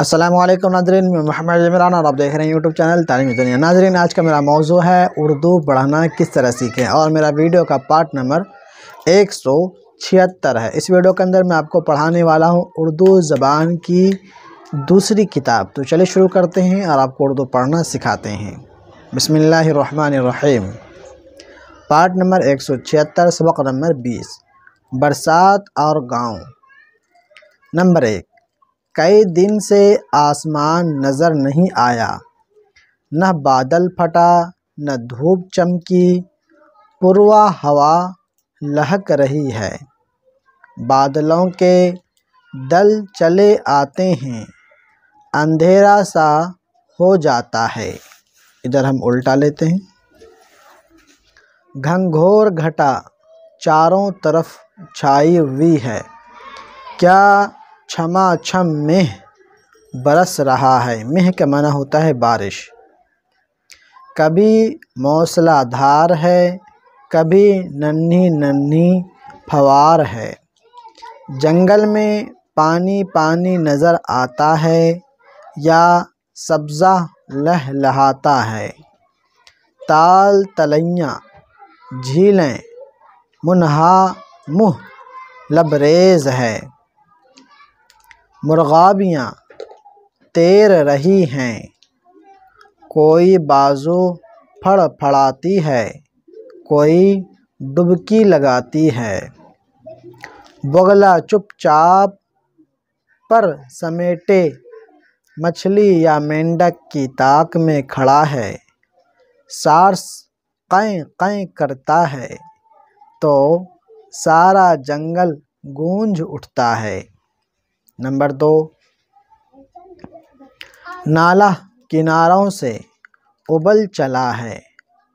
अस्सलामुअलैकुम नाज़रीन, मैं मोहम्मद इमरान और आप देख रहे हैं यूट्यूब चैनल तालीम दुनिया। नाज़रीन, आज का मेरा मौजू है उर्दू पढ़ना किस तरह सीखें और मेरा वीडियो का पार्ट नंबर 176 है। इस वीडियो के अंदर मैं आपको पढ़ाने वाला हूं उर्दू ज़बान की दूसरी किताब। तो चलिए शुरू करते हैं और आपको उर्दू पढ़ना सिखाते हैं। बिस्मिल्लाहिर्रहमानिर्रहीम। पार्ट नंबर 176, सबक नंबर 20, बरसात और गाँव। नंबर 1, कई दिन से आसमान नज़र नहीं आया, न बादल फटा न धूप चमकी, पुरवा हवा लहक रही है, बादलों के दल चले आते हैं, अंधेरा सा हो जाता है। इधर हम उल्टा लेते हैं। घंघोर घटा चारों तरफ छाई हुई है, क्या छमा छम मेह बरस रहा है। मेह का माना होता है बारिश। कभी मौसलाधार है, कभी नन्ही नन्ही फवार है, जंगल में पानी पानी नज़र आता है, या सब्ज़ा लहलहाता है। ताल तलैयाँ झीलें, मुन्हा मुँह लबरेज़ है, मुर्गाबियाँ तैर रही हैं, कोई बाजू फड़फड़ाती है, कोई डुबकी लगाती है, बगला चुपचाप पर समेटे मछली या मेंढक की ताक में खड़ा है, सार्स क़ैं क़ैं करता है, तो सारा जंगल गूंज उठता है। नंबर 2, नाला किनारों से उबल चला है,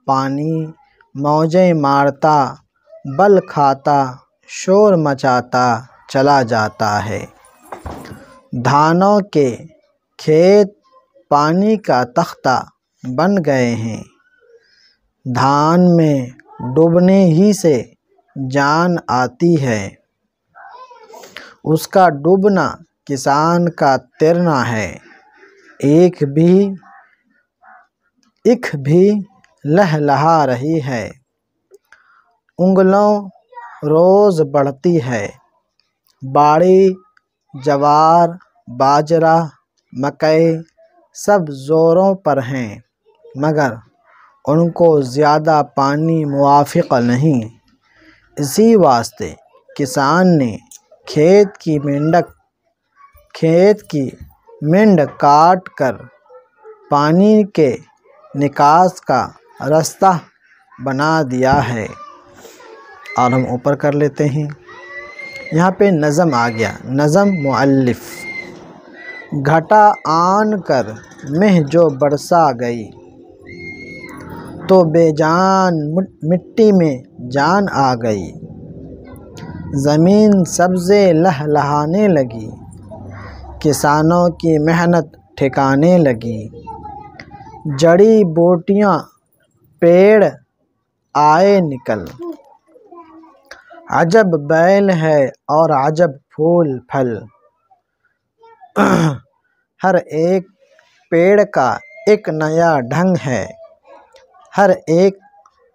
पानी मौजें मारता बल खाता शोर मचाता चला जाता है, धानों के खेत पानी का तख्ता बन गए हैं, धान में डूबने ही से जान आती है, उसका डूबना किसान का तैरना है, एक भी लहलहा रही है, उंगलों रोज़ बढ़ती है, बाड़ी जवार बाजरा मकई सब ज़ोरों पर हैं, मगर उनको ज़्यादा पानी मुआफ़िक़ नहीं, इसी वास्ते किसान ने खेत की मेंढक काट कर पानी के निकास का रास्ता बना दिया है। और हम ऊपर कर लेते हैं। यहाँ पे नज़म आ गया। नज़म मुअल्लिफ, घटा आन कर मेह जो बरसा गई, तो बेजान मिट्टी में जान आ गई, ज़मीन सब्ज़े लहलहाने लगी, किसानों की मेहनत ठिकाने लगी, जड़ी बूटियाँ पेड़ आए निकल, अजब बैल है और अजब फूल फल, हर एक पेड़ का एक नया ढंग है, हर एक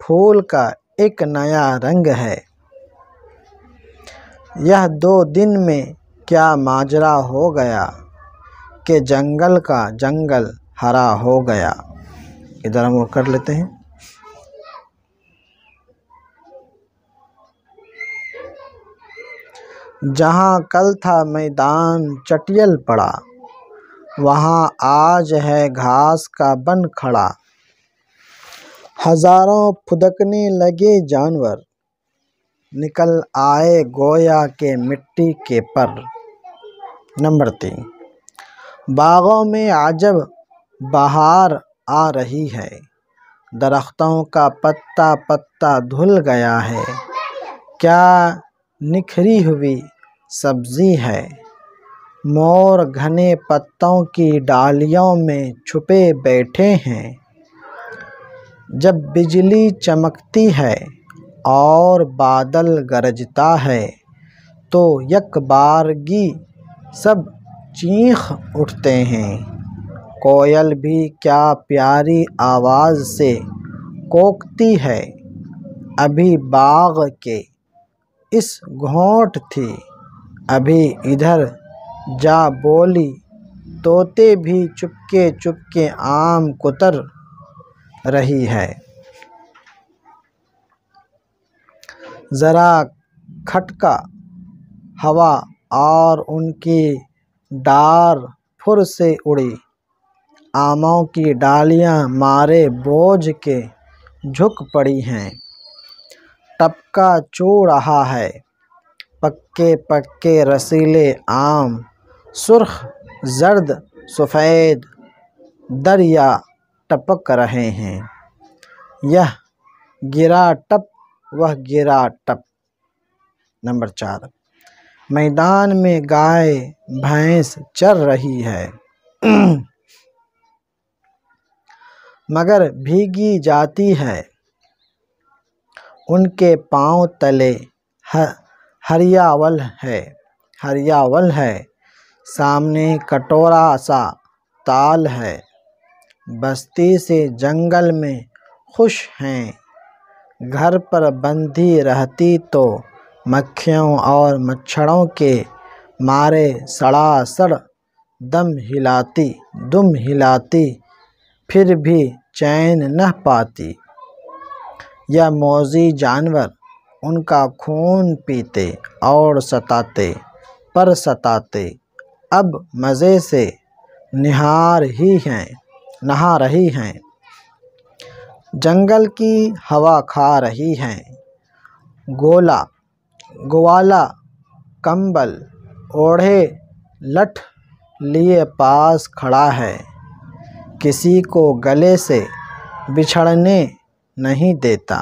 फूल का एक नया रंग है, यह दो दिन में क्या माजरा हो गया, कि जंगल का जंगल हरा हो गया। इधर हम और कर लेते हैं। जहाँ कल था मैदान चटियल पड़ा, वहाँ आज है घास का बन खड़ा, हज़ारों फुदकने लगे जानवर, निकल आए गोया के मिट्टी के पर। नंबर 3, बागों में अजब बहार आ रही है, दरख्तों का पत्ता पत्ता धुल गया है, क्या निखरी हुई सब्ज़ी है, मोर घने पत्तों की डालियों में छुपे बैठे हैं, जब बिजली चमकती है और बादल गरजता है, तो यकबारगी सब चीख उठते हैं। कोयल भी क्या प्यारी आवाज़ से कोकती है, अभी बाग के इस घोंट थी, अभी इधर जा बोली। तोते भी चुपके चुपके आम कुतर रही है, ज़रा खटका हवा और उनकी डार फुर से उड़ी। आमों की डालियाँ मारे बोझ के झुक पड़ी हैं, टपका चू रहा है पक्के पक्के रसीले आम। सुर्ख जर्द सफ़ेद दरिया टपक रहे हैं, यह गिरा टप वह गिरा टप। नंबर 4, मैदान में गाय भैंस चर रही है मगर भीगी जाती है। उनके पाँव तले हरियावल है, सामने कटोरा सा ताल है। बस्ती से जंगल में खुश हैं, घर पर बंधी रहती तो मक्खियों और मच्छरों के मारे सड़ासड़ दुम हिलाती फिर भी चैन न पाती। या मौजी जानवर उनका खून पीते और सताते अब मज़े से नहा रही हैं। जंगल की हवा खा रही हैं, ग्वाला कंबल ओढ़े लठ लिए पास खड़ा है, किसी को गले से बिछड़ने नहीं देता।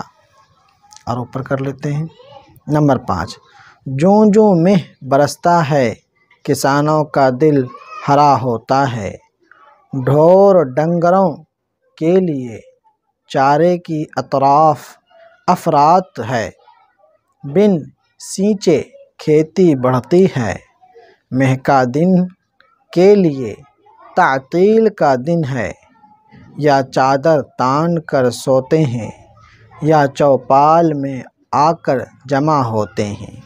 और ऊपर कर लेते हैं। नंबर 5, ज्यों-ज्यों मेह बरसता है, किसानों का दिल हरा होता है। ढोर डंगरों के लिए चारे की अफरात है, बिन सींचे खेती बढ़ती है। महका दिन के लिए तातील का दिन है, या चादर तान कर सोते हैं, या चौपाल में आकर जमा होते हैं।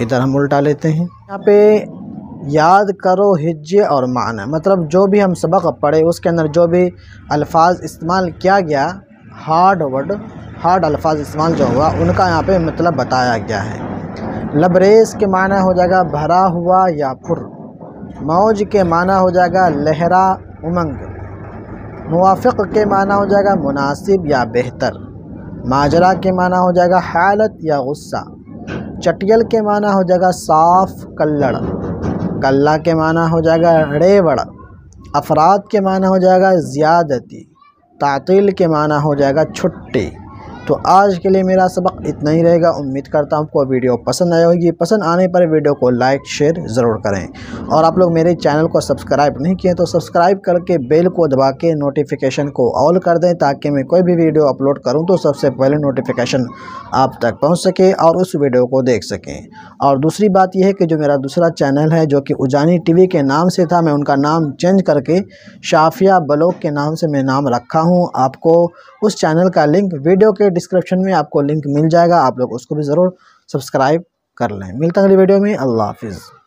इधर हम उल्टा लेते हैं। यहाँ पे याद करो हिज्जे और माना, मतलब जो भी हम सबक पढ़े उसके अंदर जो भी अल्फाज इस्तेमाल किया गया, हार्ड अल्फाज इस्तेमाल जो हुआ उनका यहाँ पे मतलब बताया गया है। लबरेज के माना हो जाएगा भरा हुआ या पुर। मौज के माना हो जाएगा लहरा उमंग। मुवाफ़िक के माना हो जाएगा मुनासिब या बेहतर। माजरा के माना हो जाएगा हालत या गुस्सा। चटियल के माना हो जाएगा साफ़ कल्लड़। कल्ला के माना हो जाएगा रेवड़। अफराद के माना हो जाएगा ज़्यादती। तातील के माना हो जाएगा छुट्टी। तो आज के लिए मेरा सबक इतना ही रहेगा। उम्मीद करता हूँ आपको वीडियो पसंद आई होगी। पसंद आने पर वीडियो को लाइक शेयर ज़रूर करें, और आप लोग मेरे चैनल को सब्सक्राइब नहीं किए तो सब्सक्राइब करके बेल को दबा के नोटिफिकेशन को ऑल कर दें, ताकि मैं कोई भी वीडियो अपलोड करूं तो सबसे पहले नोटिफिकेशन आप तक पहुँच सके और उस वीडियो को देख सकें। और दूसरी बात यह है कि जो मेरा दूसरा चैनल है जो कि उजानी TV के नाम से था, मैं उनका नाम चेंज करके शाफिया ब्लॉग के नाम से मैं नाम रखा हूँ। आपको उस चैनल का लिंक वीडियो के डिस्क्रिप्शन में आपको लिंक मिल जाएगा। आप लोग उसको भी ज़रूर सब्सक्राइब कर लें। मिलता है अगली वीडियो में। अल्लाह हाफिज़।